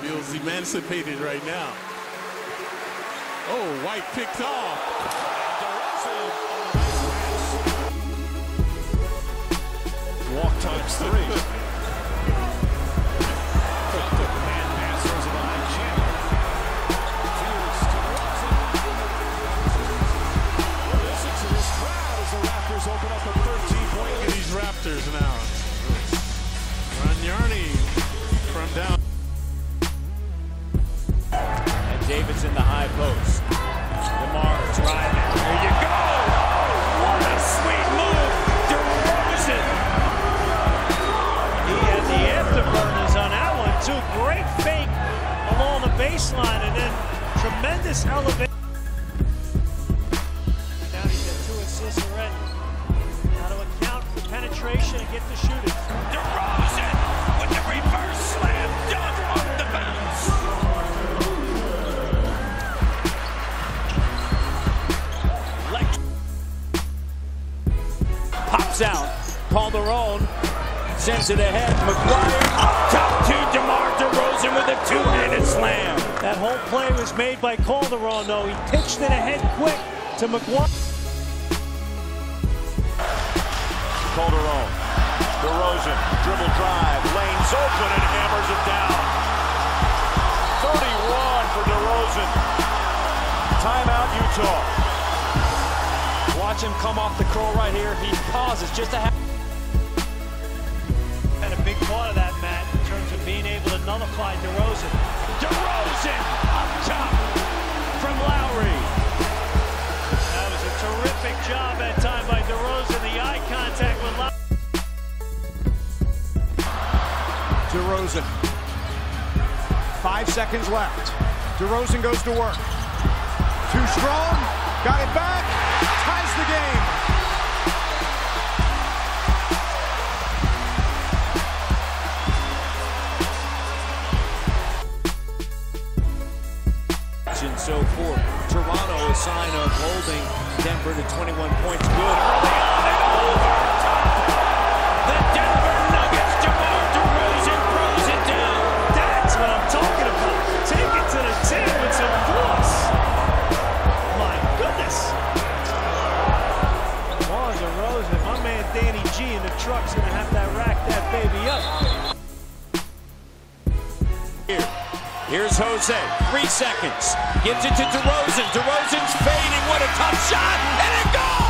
Feels emancipated right now. Oh, White picked off. DeRozan. Walk times three. Open up a 13-point. Look at these Raptors now. Ronyarny from down. And David's in the high post. DeMar driving. There you go! Oh, what a sweet move! DeRozan! He had the afterburners on that one, too. Great fake along the baseline, and then tremendous elevation. Now he's got 2 assists already. Penetration and get the shooting. DeRozan with the reverse slam dunk off the bounce. Pops out. Calderon sends it ahead. McGuire up top to DeMar DeRozan with a 2-handed slam. That whole play was made by Calderon, though. He pitched it ahead quick to McGuire. Calderon, DeRozan, dribble drive, lane's open and hammers it down. 31 for DeRozan. Timeout, Utah. Watch him come off the curl right here. He pauses just a half. And a big part of that, Matt, in terms of being able to nullify DeRozan. DeRozan up top from Lowry. That was a terrific job that time by DeRozan. The eye contact with Lowry. DeRozan. 5 seconds left. DeRozan goes to work. Too strong. Got it back. Ties the game. And so forth. Toronto, a sign of holding Denver to 21 points. Good early on. In the truck's gonna have to rack that baby up. Here's Jose. 3 seconds. Gives it to DeRozan. DeRozan's fading. What a tough shot! And it goes!